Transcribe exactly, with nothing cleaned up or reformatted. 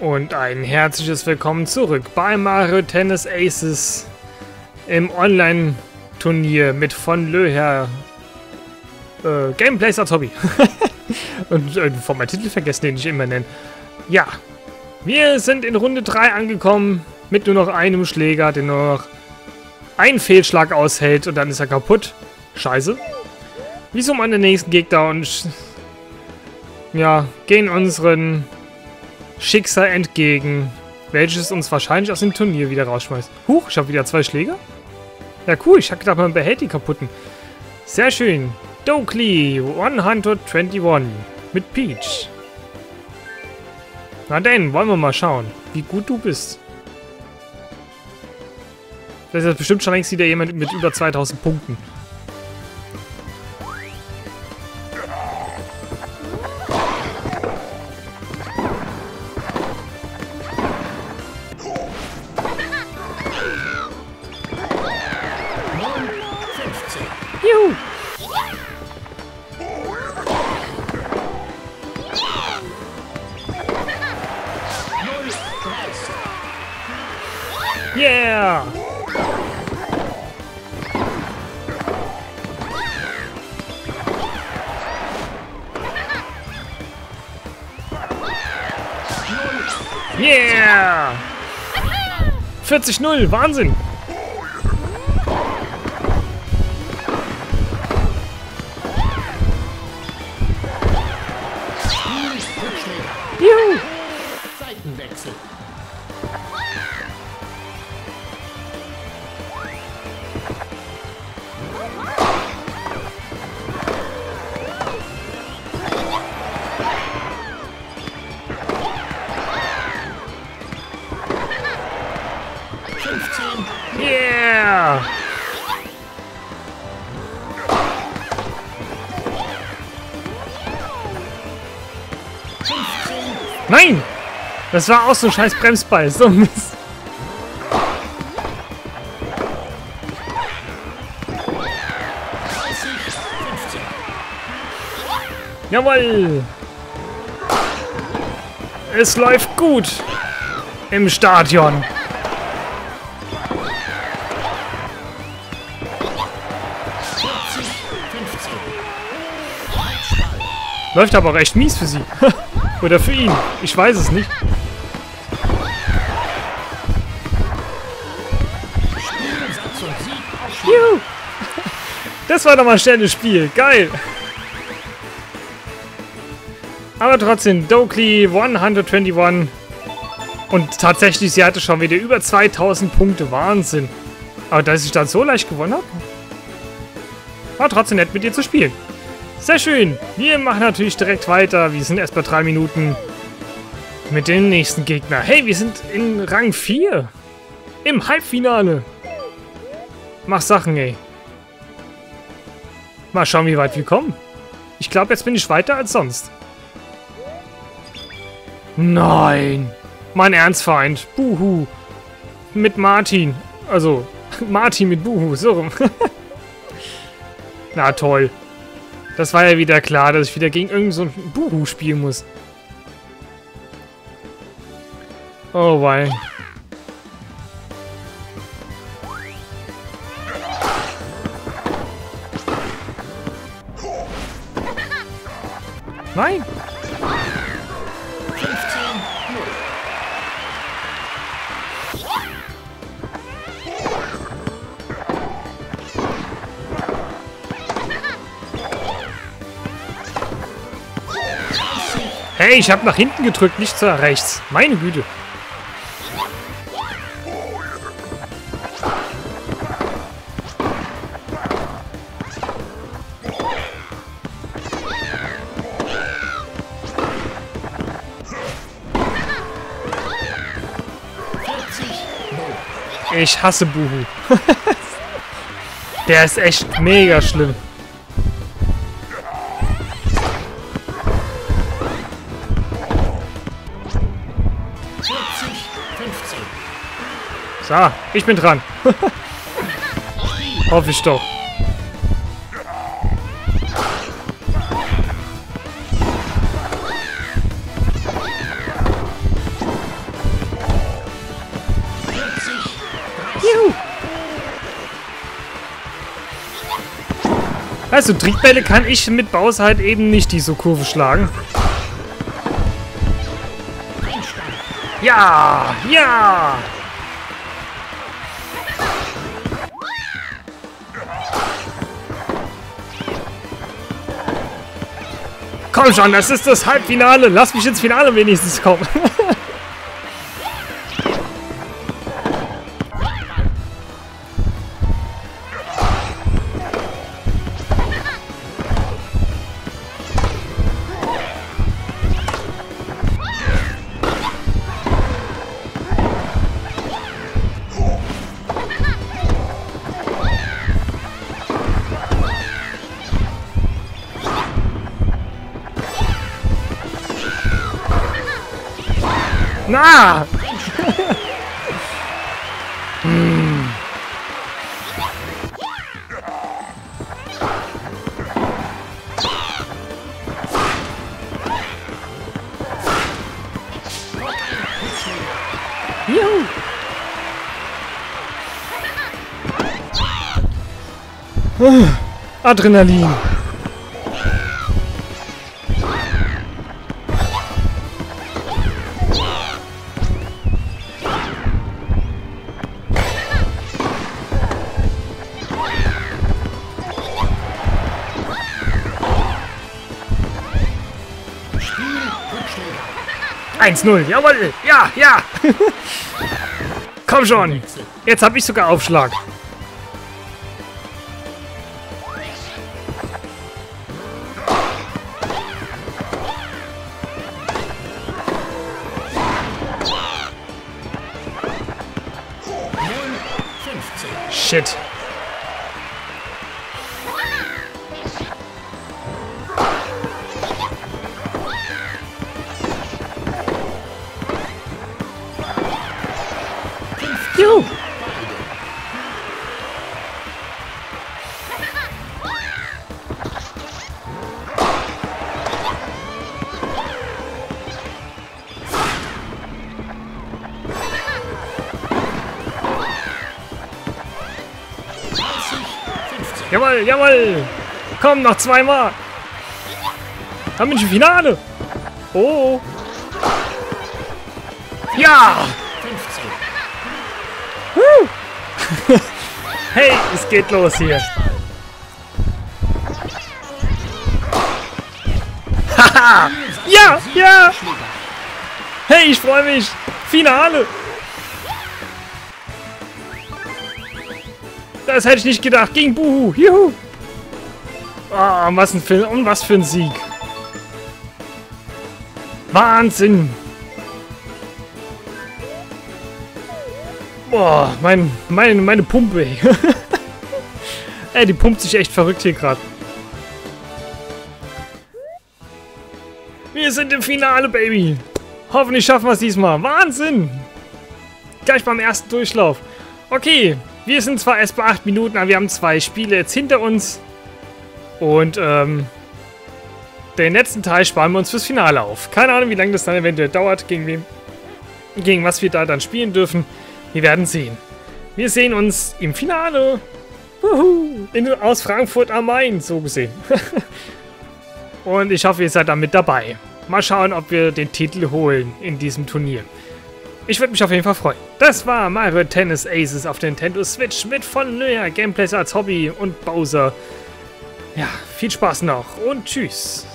Und ein herzliches Willkommen zurück bei Mario Tennis Aces im Online-Turnier mit von Löher äh, Gameplays als Hobby. Und äh, vor meinem Titel vergessen, den ich immer nenne. Ja, wir sind in Runde drei angekommen mit nur noch einem Schläger, der nur noch einen Fehlschlag aushält und dann ist er kaputt. Scheiße. Wir suchen an den nächsten Gegner und ja, gehen unseren Schicksal entgegen, welches uns wahrscheinlich aus dem Turnier wieder rausschmeißt. Huch, ich habe wieder zwei Schläger. Ja, cool, ich habe gedacht, man behält die kaputten. Sehr schön. Doakley eins zwei eins mit Peach. Na denn, wollen wir mal schauen, wie gut du bist. Das ist bestimmt schon längst wieder jemand mit über zweitausend Punkten. Juhu! Yeah! Yeah! vierzig null, Wahnsinn! Juhu! Seitenwechsel. Yeah! Nein! Das war auch so ein scheiß Bremsball. So Mist. Jawohl! Es läuft gut im Stadion. Läuft aber auch echt mies für sie. Oder für ihn. Ich weiß es nicht. Juhu. Das war doch mal schnell das Spiel. Geil. Aber trotzdem, Doakley eins zwei eins. Und tatsächlich, sie hatte schon wieder über zweitausend Punkte. Wahnsinn. Aber dass ich dann so leicht gewonnen habe, war trotzdem nett, mit ihr zu spielen. Sehr schön. Wir machen natürlich direkt weiter. Wir sind erst bei drei Minuten mit dem nächsten Gegner. Hey, wir sind in Rang vier. Im Halbfinale. Mach Sachen, ey. Mal schauen, wie weit wir kommen. Ich glaube, jetzt bin ich weiter als sonst. Nein. Mein Ernstfeind. Buu Huu. Mit Martin. Also, Martin mit Buu Huu. So rum. Na toll. Das war ja wieder klar, dass ich wieder gegen irgend so ein Buu Huu spielen muss. Oh wei. Nein! Hey, ich habe nach hinten gedrückt, nicht nach rechts. Meine Güte. Ich hasse Buu Huu. Der ist echt mega schlimm. So, ich bin dran. Hoffe ich doch. Also Trickbälle kann ich mit Bowser halt eben nicht, die so Kurve schlagen. Ja! Ja! Komm schon, das ist das Halbfinale. Lass mich ins Finale wenigstens kommen. Na! hm. Juhu! Oh, Adrenalin! eins null, jawohl! Ja, ja! Komm schon! Jetzt habe ich sogar Aufschlag. Shit! Jawohl, jawohl! Komm, noch zweimal! Haben wir schon Finale! Oh! Ja! Huh. Hey, es geht los hier! Haha! Ja, ja! Hey, ich freue mich! Finale! Das hätte ich nicht gedacht. Gegen Buu Huu. Juhu. Oh, was ein Film. Und was für ein Sieg. Wahnsinn. Boah, mein, mein, meine Pumpe. Ey, die pumpt sich echt verrückt hier gerade. Wir sind im Finale, Baby. Hoffentlich schaffen wir es diesmal. Wahnsinn. Gleich beim ersten Durchlauf. Okay. Wir sind zwar erst bei acht Minuten, aber wir haben zwei Spiele jetzt hinter uns. Und ähm, den letzten Teil sparen wir uns fürs Finale auf. Keine Ahnung, wie lange das dann eventuell dauert, gegen wem, gegen was wir da dann spielen dürfen. Wir werden sehen. Wir sehen uns im Finale. Wuhu, in, aus Frankfurt am Main, so gesehen. Und ich hoffe, ihr seid dann mit dabei. Mal schauen, ob wir den Titel holen in diesem Turnier. Ich würde mich auf jeden Fall freuen. Das war Mario Tennis Aces auf der Nintendo Switch mit von neuer Gameplays als Hobby und Bowser. Ja, viel Spaß noch und tschüss.